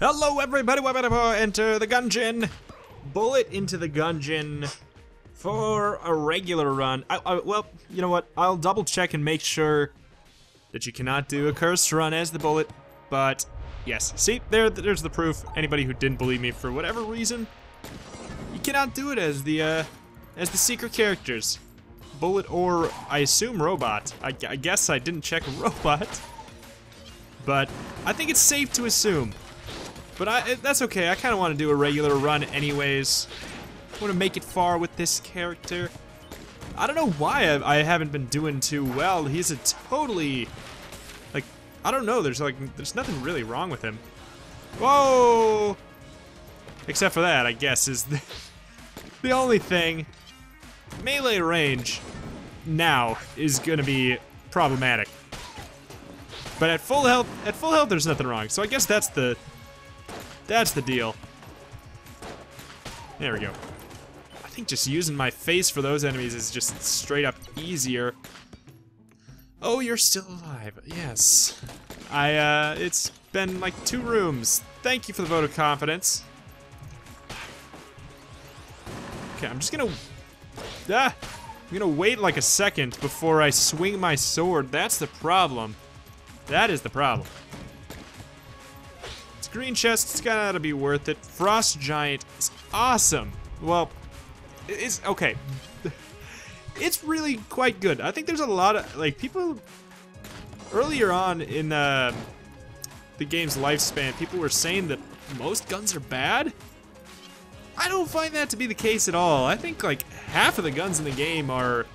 Hello everybody, welcome to Enter the Gungeon. Bullet into the Gungeon for a regular run. Well, you know what, I'll double check and make sure that you cannot do a cursed run as the Bullet, but yes. See, there's the proof. Anybody who didn't believe me for whatever reason, you cannot do it as the secret characters. Bullet or, I assume, Robot. I guess I didn't check Robot. But I think it's safe to assume. But that's okay, I kind of want to do a regular run anyways. I want to make it far with this character. I don't know why I haven't been doing too well. He's a totally, like, I don't know, there's nothing really wrong with him. Whoa! Except for that, I guess, is the only thing. Melee range now is gonna be problematic. But at full health, there's nothing wrong. So I guess that's the deal. There we go. I think just using my face for those enemies is just straight up easier. Oh, you're still alive. Yes. It's been like 2 rooms. Thank you for the vote of confidence. Okay, I'm just gonna, I'm gonna wait like a second before I swing my sword. That's the problem. That is the problem. It's a green chest. It's gotta be worth it. Frost Giant is awesome. Well, it's okay. It's really quite good. I think there's a lot of like people earlier on in the game's lifespan. People were saying that most guns are bad. I don't find that to be the case at all. I think like half of the guns in the game are,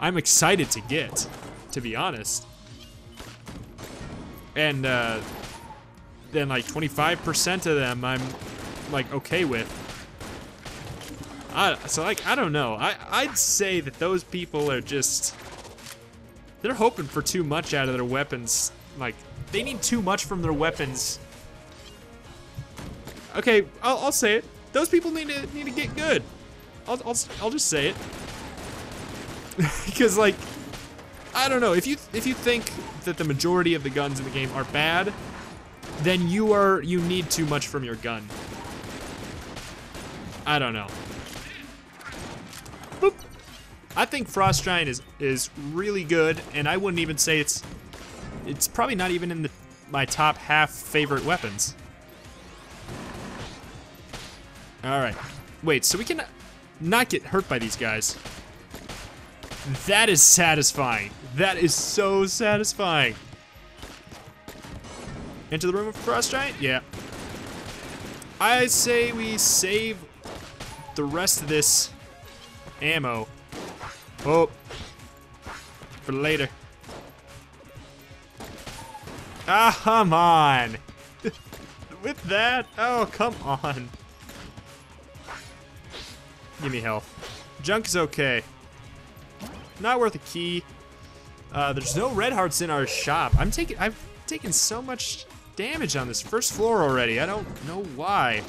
I'm excited to get, to be honest. And then like 25% of them I'm like okay with. So like, I don't know. I'd say that those people are just, they're hoping for too much out of their weapons. Like they need too much from their weapons. Okay, I'll say it. Those people need to get good. I'll just say it. Because like, I don't know. If you think that the majority of the guns in the game are bad, then you need too much from your gun. I don't know. Boop. I think Frost Giant is really good, and I wouldn't even say it's probably not even in my top half favorite weapons. Alright, wait, so we can not get hurt by these guys. That is satisfying. That is so satisfying. Enter the room of Frost Giant? Yeah. I say we save the rest of this ammo. Oh, for later. Ah, come on. With that, oh, come on. Give me health. Junk is okay. Not worth a key. There's no red hearts in our shop. I've taken so much damage on this first floor already. I don't know why.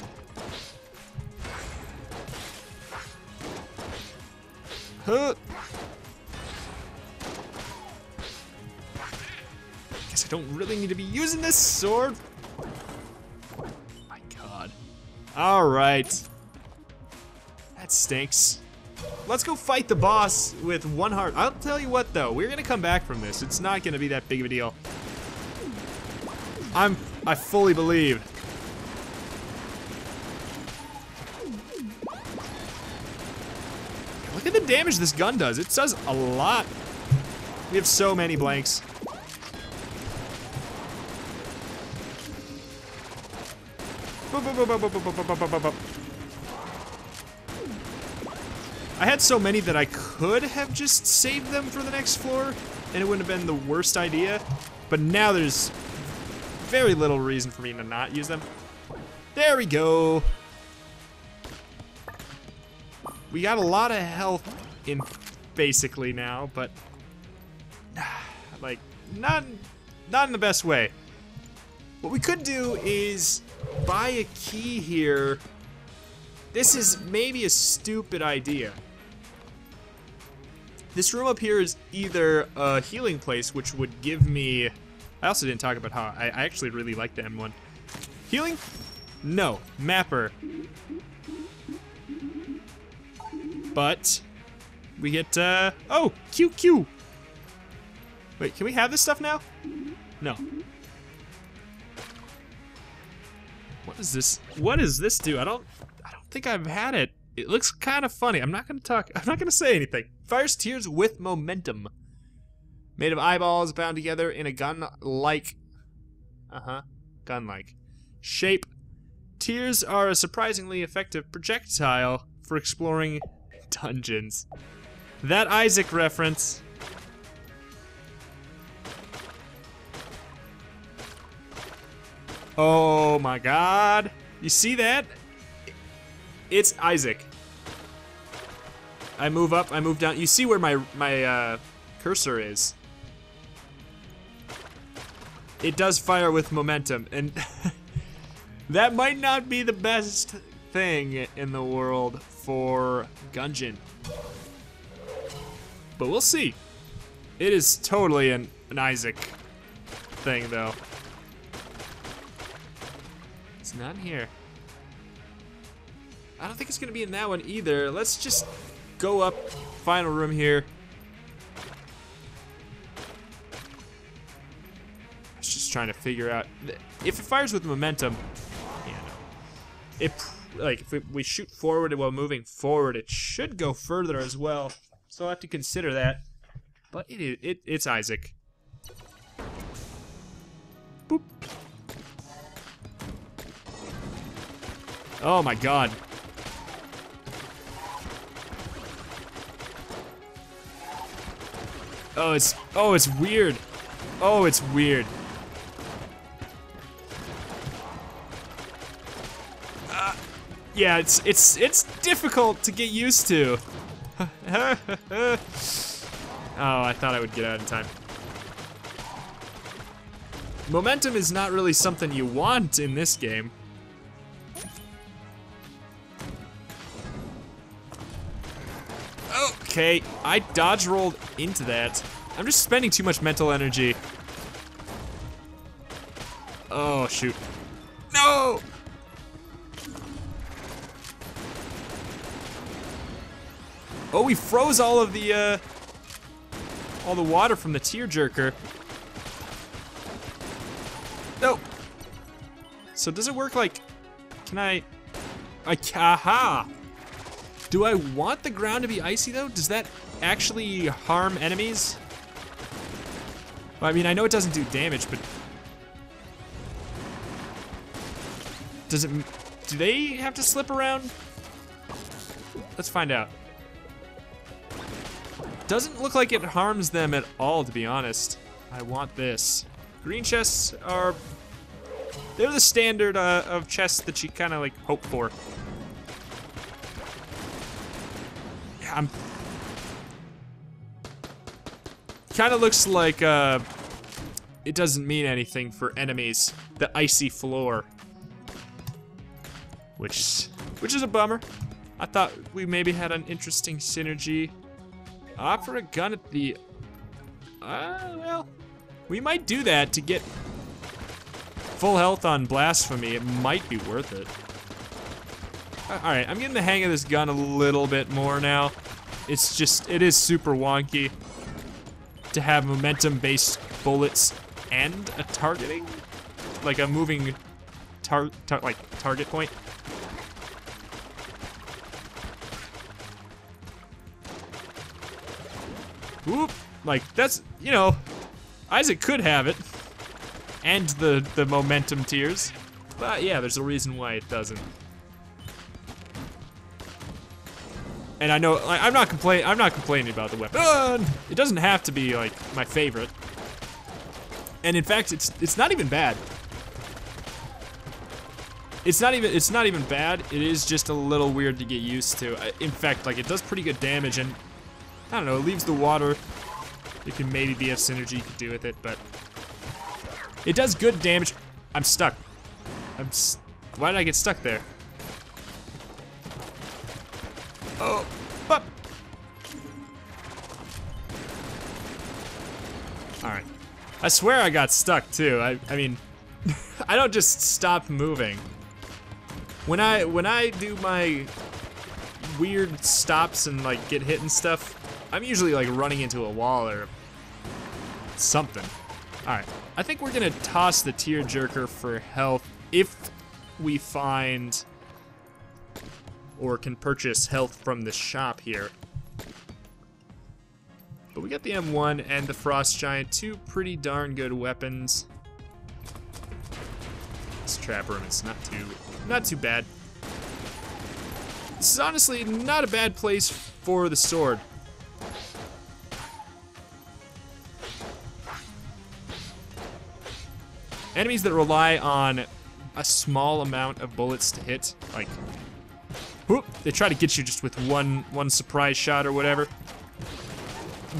Huh. Guess I don't really need to be using this sword. My God. All right. That stinks. Let's go fight the boss with 1 heart. I'll tell you what though, we're gonna come back from this. It's not gonna be that big of a deal. I fully believe. Look at the damage this gun does. It does a lot. We have so many blanks. Boop, boop, boop, boop, boop, boop, boop, boop, boop. I had so many that I could have just saved them for the next floor, and it wouldn't have been the worst idea, but now there's very little reason for me to not use them. There we go. We got a lot of health in basically now, but like not in the best way. What we could do is buy a key here. This is maybe a stupid idea. This room up here is either a healing place, which would give me, I also didn't talk about how I actually really like the M1. Healing? No. Mapper. But we get, oh, QQ. Wait, can we have this stuff now? No. What is this? What does this do? I don't think I've had it. It looks kind of funny. I'm not gonna talk. I'm not gonna say anything. Fires tears with momentum. Made of eyeballs bound together in a gun-like, gun-like shape. Tears are a surprisingly effective projectile for exploring dungeons. That Isaac reference. Oh my god. You see that? It's Isaac. I move up, I move down. You see where my cursor is. It does fire with momentum, and that might not be the best thing in the world for Gungeon. But we'll see. It is totally an Isaac thing, though. It's not here. I don't think it's gonna be in that one either. Let's just go up, final room here. I was just trying to figure out, if it fires with momentum, yeah, no. If we shoot forward while moving forward, it should go further as well. So I'll have to consider that. But it's Isaac. Boop. Oh my god. Oh it's weird. Oh, it's weird. Yeah, it's difficult to get used to. Oh, I thought I would get out in time. Momentum is not really something you want in this game. Okay, I dodge rolled into that. I'm just spending too much mental energy. Oh, shoot. No! Oh, we froze all the water from the Tear Jerker. No. So does it work like, can I, aha! Do I want the ground to be icy though? Does that actually harm enemies? Well, I mean, I know it doesn't do damage, but does it? Do they have to slip around? Let's find out. Doesn't look like it harms them at all, to be honest. I want this. Green chests are, they're the standard of chests that you kind of like hope for. I'm kind of looks like it doesn't mean anything for enemies, the icy floor, which is a bummer. I thought we maybe had an interesting synergy. Offer a gun at the well, we might do that to get full health on Blasphemy. It might be worth it. Alright, I'm getting the hang of this gun a little bit more now. It's just, it is super wonky to have momentum-based bullets and a targeting, like a moving target point. Whoop, like that's, you know, Isaac could have it and the momentum tiers, but yeah, there's a reason why it doesn't. And I know, like, I'm not complaining about the weapon. It doesn't have to be like my favorite. And in fact, it's not even bad. It's not even bad. It is just a little weird to get used to. In fact, like, it does pretty good damage, and I don't know, it leaves the water. It can maybe be a synergy you could do with it, but it does good damage. I'm stuck. Why did I get stuck there? Oh, but all right. I swear I got stuck too. I mean, I don't just stop moving. When I do my weird stops and like get hit and stuff, I'm usually like running into a wall or something. All right, I think we're gonna toss the Tear Jerker for health if we find or can purchase health from the shop here. But we got the M1 and the Frost Giant, two pretty darn good weapons. This trap room is not too bad. This is honestly not a bad place for the sword. Enemies that rely on a small amount of bullets to hit, like, whoop, they try to get you just with one surprise shot or whatever.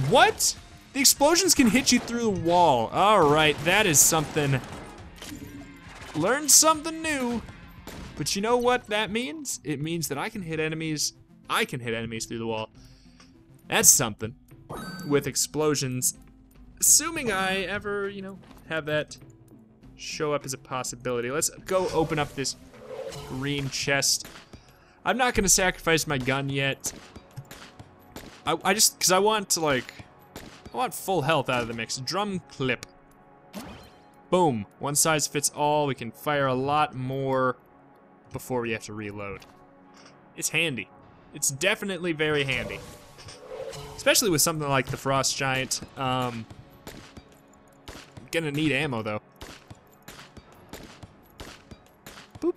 What? The explosions can hit you through the wall. All right, that is something. Learned something new. But you know what that means? It means that I can hit enemies through the wall. That's something. With explosions. Assuming I ever, you know, have that show up as a possibility. Let's go open up this green chest. I'm not gonna sacrifice my gun yet. I just, cause I want to like, I want full health out of the mix. Drum clip. Boom, one size fits all. We can fire a lot more before we have to reload. It's handy. It's definitely very handy. Especially with something like the Frost Giant. Gonna need ammo though. Boop.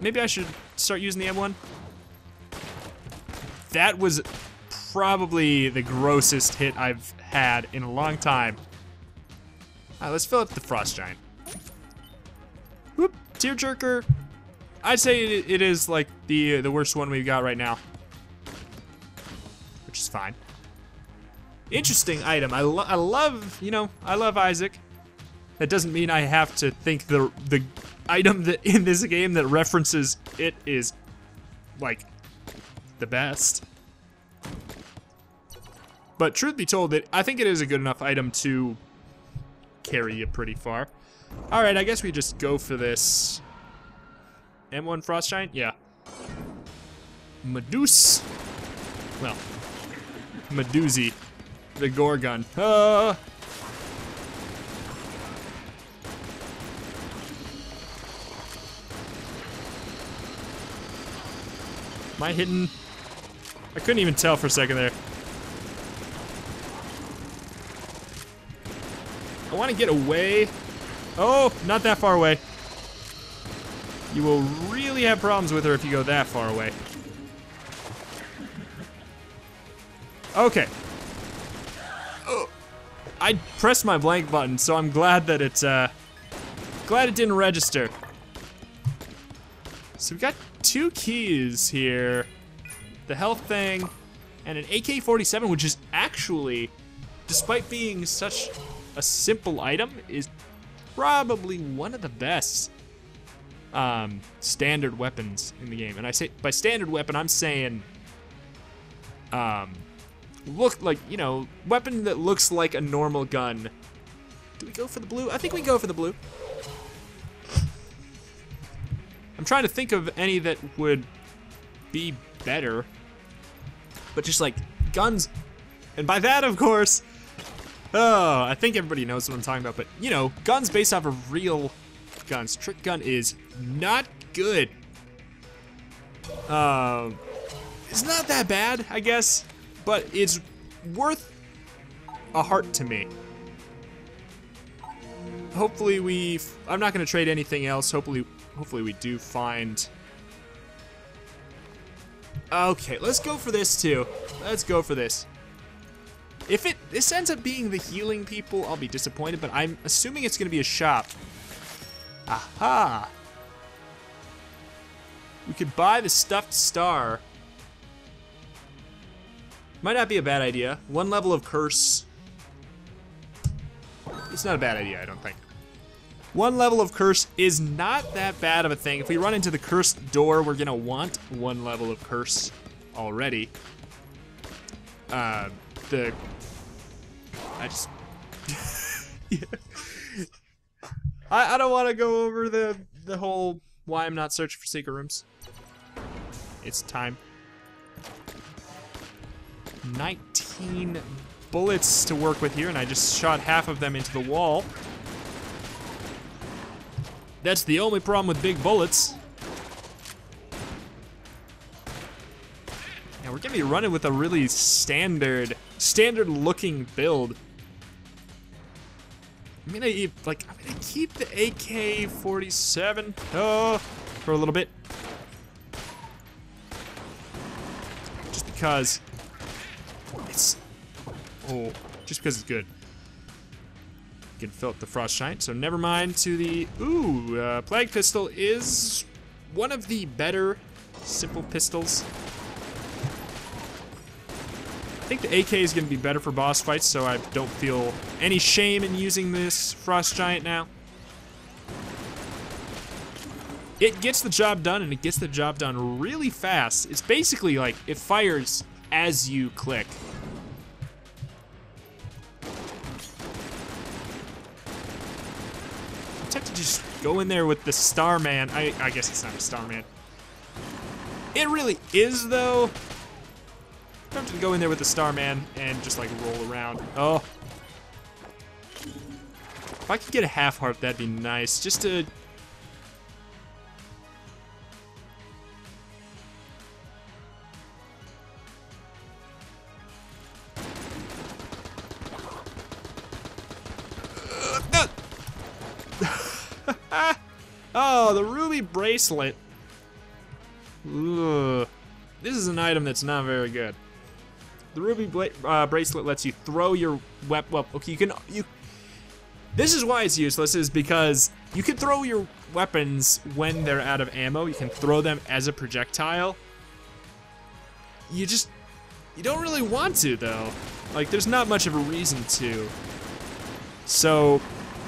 Maybe I should start using the M1. That was probably the grossest hit I've had in a long time. All right, let's fill up the Frost Giant. Whoop, Tear Jerker. I'd say it is like the worst one we've got right now, which is fine. Interesting item. I love, you know, I love Isaac. That doesn't mean I have to think the item that in this game that references it is like the best. But truth be told, I think it is a good enough item to carry you pretty far. All right, I guess we just go for this M1 Frost Giant. Yeah, Medusa. Well, Medusi, the Zorgun. Am I hitting? I couldn't even tell for a second there. I want to get away. Oh, not that far away. You will really have problems with her if you go that far away. Okay. Oh, I pressed my blank button, so I'm glad that it didn't register. So we got two keys here. The health thing and an AK-47, which is actually, despite being such a simple item, is probably one of the best standard weapons in the game. And I say by standard weapon, I'm saying look like, you know, weapon that looks like a normal gun. Do we go for the blue? I think we go for the blue. I'm trying to think of any that would be better, but just like guns, and by that, of course, oh, I think everybody knows what I'm talking about, but you know, guns based off of real guns. Trick gun is not good. It's not that bad, I guess, but it's worth a heart to me. Hopefully I'm not gonna trade anything else. Hopefully we do find. Okay, let's go for this too. Let's go for this. If this ends up being the healing people, I'll be disappointed, but I'm assuming it's gonna be a shop. Aha! We could buy the stuffed star. Might not be a bad idea. One level of curse. It's not a bad idea, I don't think. One level of curse is not that bad of a thing. If we run into the cursed door, we're gonna want one level of curse already. I just I don't want to go over the whole why I'm not searching for secret rooms. It's time. 19 bullets to work with here, and I just shot half of them into the wall. That's the only problem with big bullets. And we're gonna be running with a really standard-looking build. I'm gonna keep the AK-47 for a little bit, just because it's just because it's good. You can fill up the Frost Giant, so never mind. To the Plague Pistol is one of the better simple pistols. I think the AK is going to be better for boss fights, so I don't feel any shame in using this Frost Giant now. It gets the job done, and it gets the job done really fast. It's basically like it fires as you click. I have to just go in there with the Starman. I guess it's not a Starman. It really is, though. I'm just gonna go in there with the Starman and just like roll around. Oh. If I could get a half heart, that'd be nice. Just to. No. Oh, the Ruby Bracelet. Ugh. This is an item that's not very good. The Ruby Bracelet lets you throw your weapon. Well, okay, this is why it's useless, is because you can throw your weapons when they're out of ammo. You can throw them as a projectile. You don't really want to, though. Like, there's not much of a reason to. So,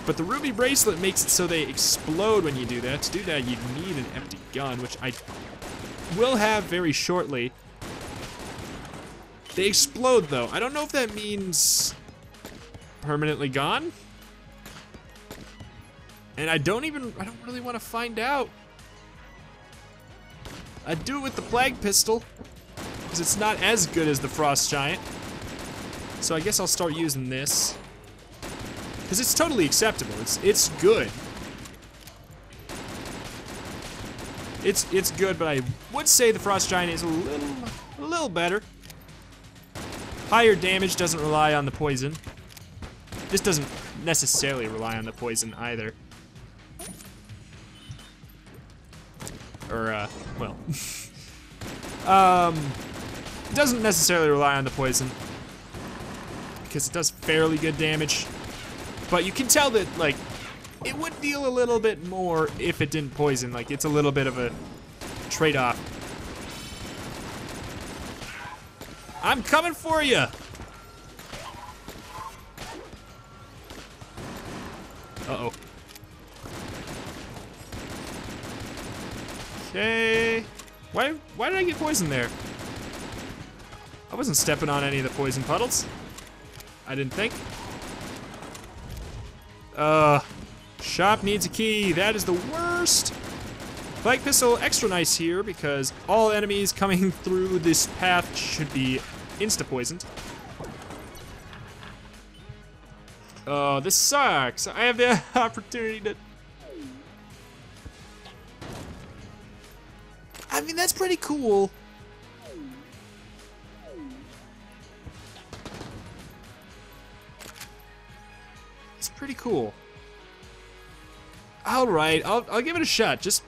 but the Ruby Bracelet makes it so they explode when you do that. To do that, you'd need an empty gun, which I will have very shortly. They explode, though. I don't know if that means permanently gone. And I don't really want to find out. I'd do it with the Plague Pistol, because it's not as good as the Frost Giant. So I guess I'll start using this, because it's totally acceptable. It's good. It's good, but I would say the Frost Giant is a little better. Higher damage doesn't rely on the poison. This doesn't necessarily rely on the poison either. Or, well. It doesn't necessarily rely on the poison, because it does fairly good damage. But you can tell that, like, it would deal a little bit more if it didn't poison. Like, it's a little bit of a trade-off. I'm coming for you. Uh-oh. Okay. Why did I get poisoned there? I wasn't stepping on any of the poison puddles. I didn't think. Shop needs a key. That is the worst. Plague Pistol, extra nice here, because all enemies coming through this path should be insta-poisoned. Oh, this sucks. I have the opportunity to... I mean, that's pretty cool. It's pretty cool. All right, I'll give it a shot. Just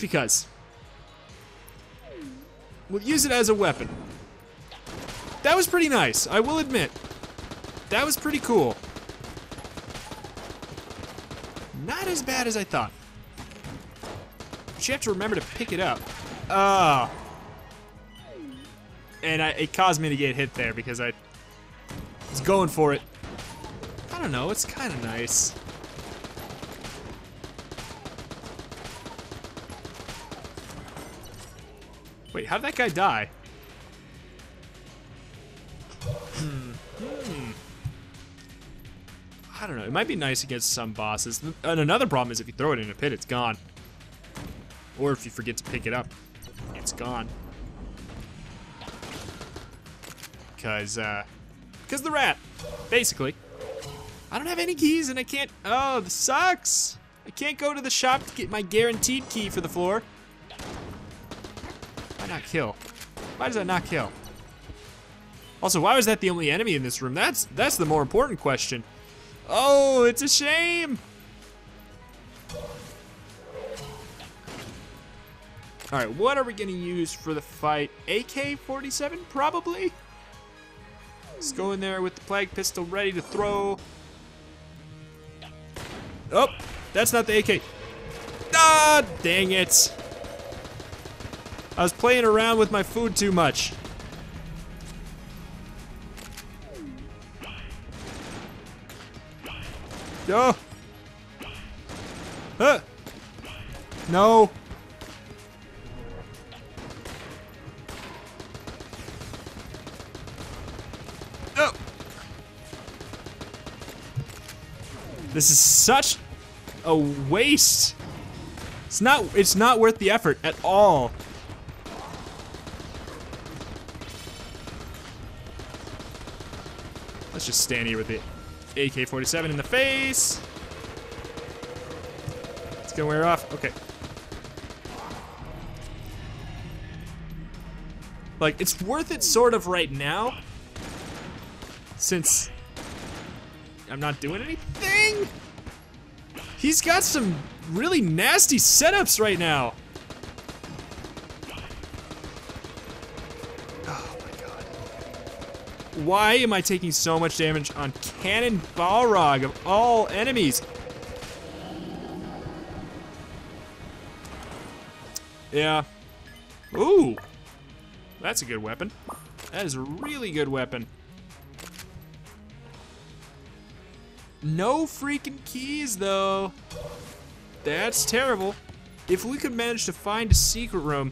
because. We'll use it as a weapon. That was pretty nice, I will admit. That was pretty cool. Not as bad as I thought. But you have to remember to pick it up. Oh. And it caused me to get hit there because I was going for it. I don't know, it's kind of nice. Wait, how'd that guy die? I don't know. It might be nice against some bosses. And another problem is if you throw it in a pit, it's gone. Or if you forget to pick it up, it's gone. Because the rat, basically. I don't have any keys and I can't, oh, this sucks. I can't go to the shop to get my guaranteed key for the floor. Why not kill? Why does that not kill? Also, why was that the only enemy in this room? That's the more important question. Oh, it's a shame. All right, what are we gonna use for the fight? AK-47, probably? Let's go in there with the Plague Pistol ready to throw. Oh, that's not the AK. Ah, dang it. I was playing around with my food too much. Oh. Huh. No. Oh. This is such a waste. It's not worth the effort at all. Let's just stand here with the AK-47 in the face. It's gonna wear off. Okay. Like, it's worth it sort of right now, since I'm not doing anything. He's got some really nasty setups right now. Oh my god. Why am I taking so much damage on Cannon Balrog of all enemies? Yeah. Ooh. That's a good weapon. That is a really good weapon. No freaking keys, though. That's terrible. If we could manage to find a secret room,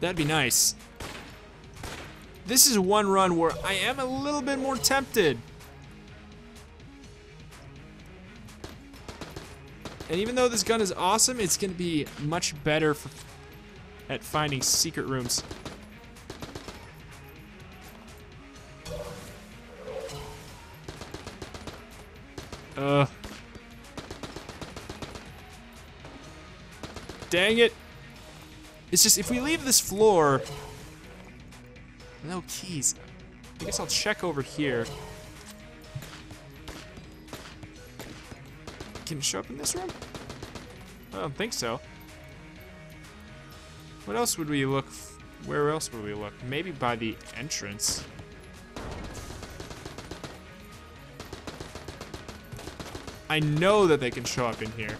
that'd be nice. This is one run where I am a little bit more tempted. And even though this gun is awesome, it's gonna be much better at finding secret rooms. Dang it. It's just, if we leave this floor, no keys. I guess I'll check over here. Can it show up in this room? I don't think so. What else would we look, where else would we look? Maybe by the entrance. I know that they can show up in here.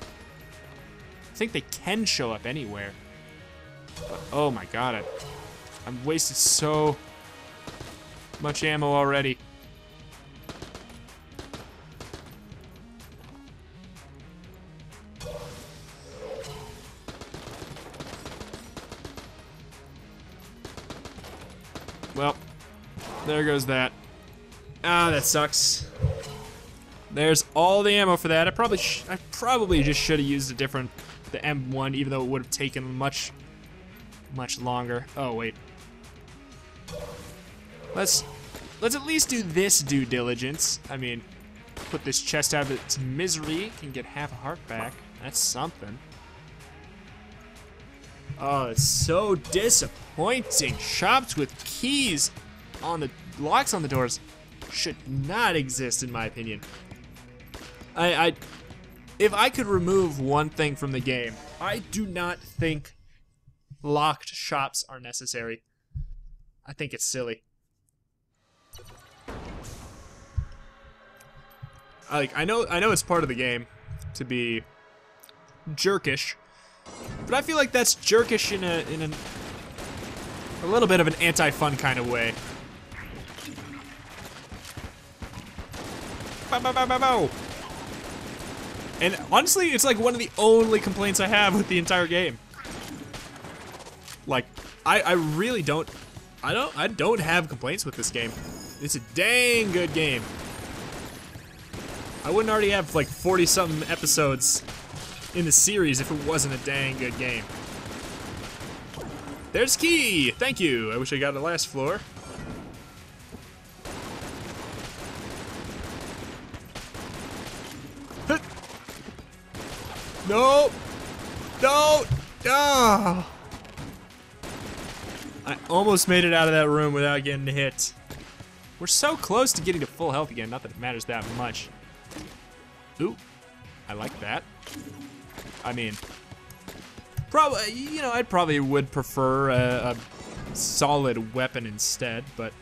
I think they can show up anywhere. But, oh my god, I've wasted so much ammo already. Well, there goes that. Ah, that sucks. There's all the ammo for that. I probably just should have used the M1, even though it would have taken much, much longer. Oh wait. Let's at least do this due diligence. I mean, put this chest out of its misery. Can get half a heart back. That's something. Oh, it's so disappointing. Shops with keys on the locks on the doors should not exist, in my opinion. If I could remove one thing from the game, I do not think locked shops are necessary. I think it's silly. I know it's part of the game to be jerkish, but I feel like that's jerkish in a little bit of an anti-fun kind of way. Bow, bow, bow, bow, bow. And honestly, it's like one of the only complaints I have with the entire game. Like, I really don't have complaints with this game. It's a dang good game. I wouldn't already have like 40-something episodes in the series if it wasn't a dang good game. There's key! Thank you! I wish I got the last floor. No! No! Ah! I almost made it out of that room without getting hit. We're so close to getting to full health again, not that it matters that much. Ooh, I like that. I mean, probably, you know, I probably would prefer a solid weapon instead, but.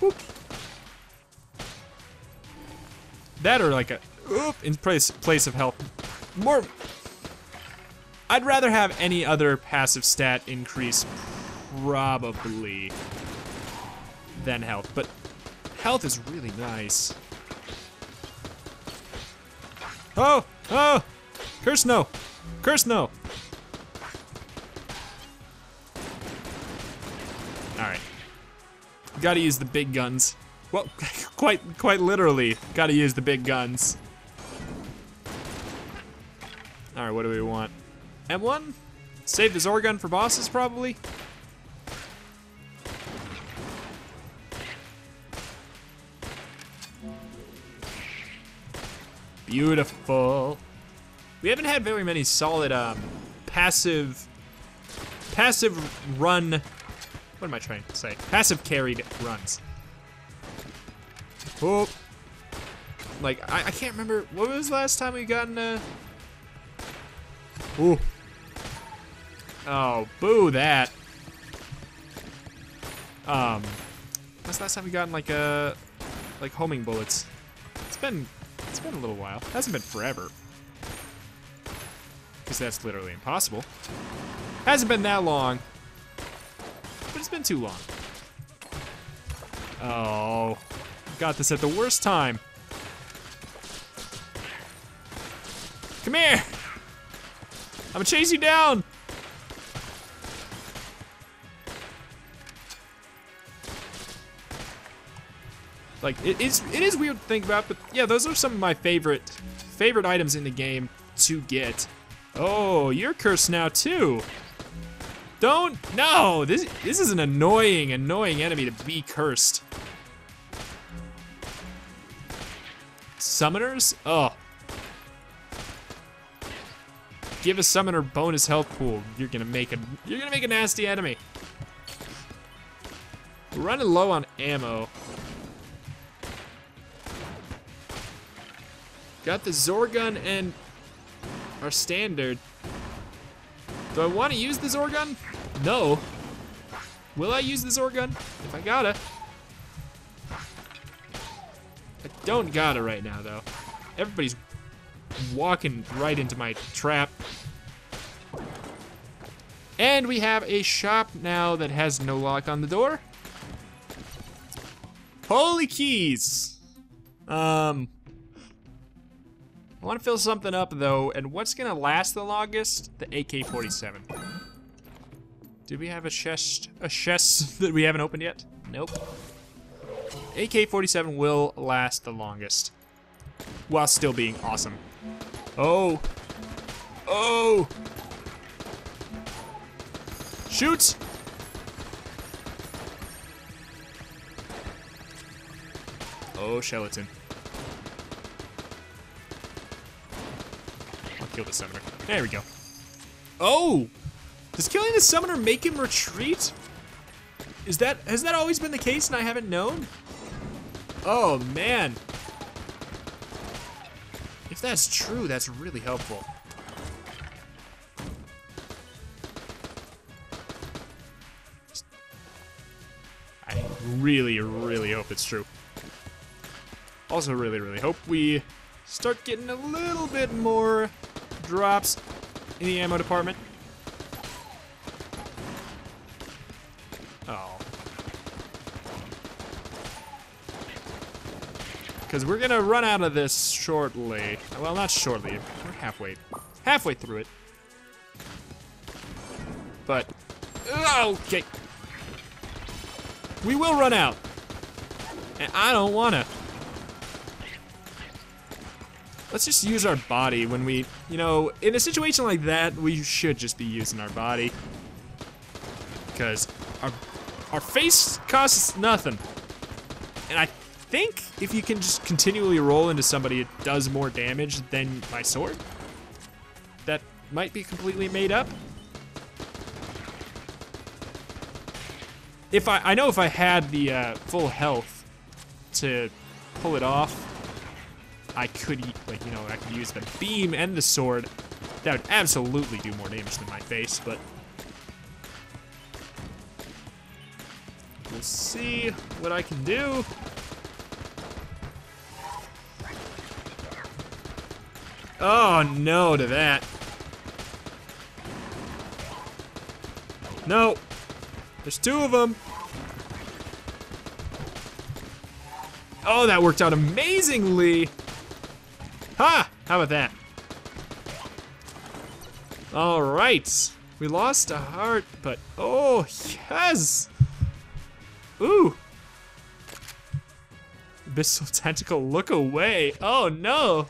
Boop. That or like a, oop, in place of health. More, I'd rather have any other passive stat increase probably than health, but health is really nice. Oh, oh, curse no, curse no. All right, gotta use the big guns. Well, quite literally, gotta use the big guns. All right, what do we want? M1? Save the Zorgun for bosses, probably? Beautiful. We haven't had very many solid passive run, what am I trying to say? Passive carried runs. Oh. Like, I can't remember, what was the last time we gotten a... Ooh. Oh, boo that. When's the last time we gotten like a, like homing bullets? It's been a little while. It hasn't been forever. Because that's literally impossible. Hasn't been that long. But it's been too long. Oh, got this at the worst time. Come here. I'm gonna chase you down. Like it is weird to think about, but yeah, those are some of my favorite items in the game to get. Oh, you're cursed now too. Don't, no, this is an annoying enemy to be cursed. Summoners? Oh. Give a summoner bonus health pool. You're gonna make a nasty enemy. We're running low on ammo. Got the Zorgun and our standard. Do I want to use the Zorgun? No. Will I use the Zorgun? If I gotta. I don't gotta right now though. Everybody's walking right into my trap. And we have a shop now that has no lock on the door. Holy keys! I want to fill something up though, and what's gonna last the longest? The AK-47. Do we have a chest that we haven't opened yet? Nope. AK-47 will last the longest, while still being awesome. Oh. Oh. Shoot. Oh, skeleton. I'll kill the summoner. There we go. Oh. Does killing the summoner make him retreat? Has that always been the case and I haven't known? Oh, man. If that's true, that's really helpful. I really, really hope it's true. Also really, really hope we start getting a little bit more drops in the ammo department. Oh. Because we're gonna run out of this shortly. Well, not shortly, we're halfway through it. But, okay. We will run out. And I don't wanna. Let's just use our body when we, you know, in a situation like that, we should just be using our body. Because our face costs nothing. And I think if you can just continually roll into somebody, it does more damage than my sword. That might be completely made up. If I know if I had the full health to pull it off, I could, like, you know, I could use the beam and the sword. That would absolutely do more damage than my face, but we'll see what I can do. Oh, no to that. No. There's two of them. Oh, that worked out amazingly. Ha! How about that? All right. We lost a heart, but oh, yes. Ooh. Abyssal Tentacle, look away. Oh, no.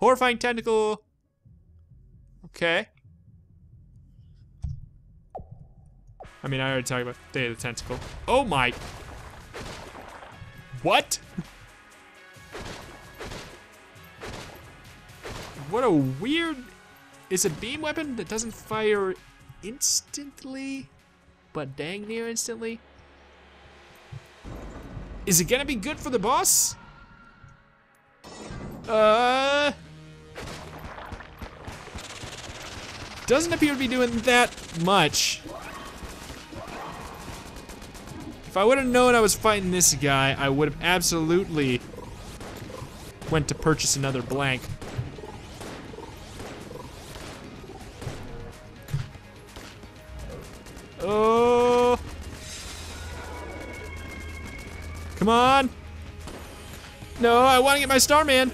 Horrifying Tentacle. Okay. I mean, I already talked about Day of the Tentacle. Oh my. What? What a weird. It's a beam weapon that doesn't fire instantly, but dang near instantly. Is it gonna be good for the boss? Doesn't appear to be doing that much. If I would have known I was fighting this guy, I would have absolutely went to purchase another blank. Oh. Come on. No, I want to get my Starman.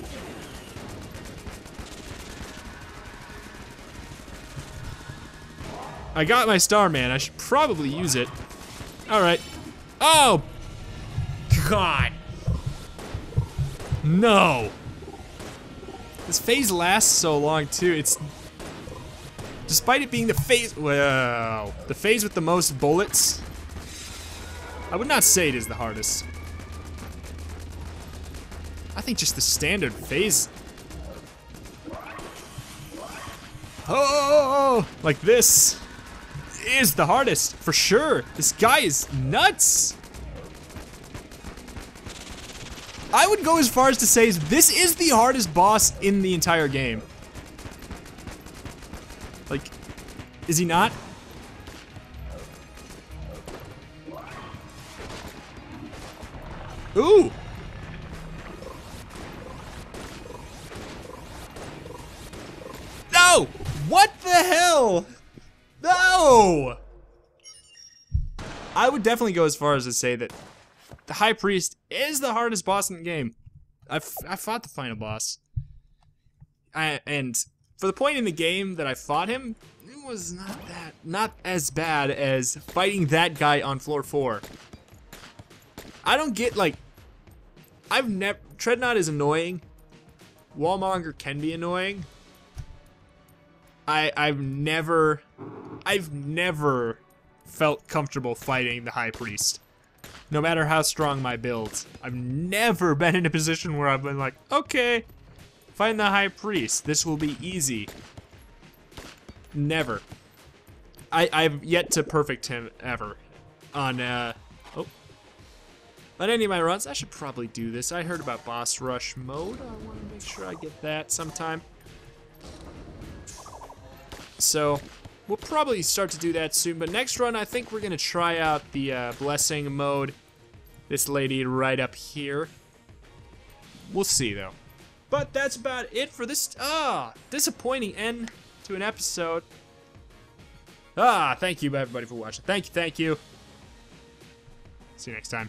I got my Starman. I should probably use it. All right. Oh, God. No. This phase lasts so long, too. It's, despite it being the phase, well, the phase with the most bullets, I would not say it is the hardest. I think just the standard phase. Oh, like this. Is the hardest, for sure. This guy is nuts. I would go as far as to say this is the hardest boss in the entire game. Like, is he not? Ooh. No, what the hell? No! I would definitely go as far as to say that the High Priest is the hardest boss in the game. I fought the final boss. And for the point in the game that I fought him, it was not as bad as fighting that guy on floor 4. I don't get, like, I've never, Treadnought is annoying. Wallmonger can be annoying. I've never felt comfortable fighting the High Priest. No matter how strong my build, I've never been in a position where I've been like, okay, find the High Priest, this will be easy. Never. I've yet to perfect him ever. On, on any of my runs, I should probably do this. I heard about boss rush mode. I want to make sure I get that sometime. So, we'll probably start to do that soon, but next run I think we're gonna try out the blessing mode. This lady right up here. We'll see though. But that's about it for this, disappointing end to an episode. Thank you everybody for watching. Thank you, thank you. See you next time.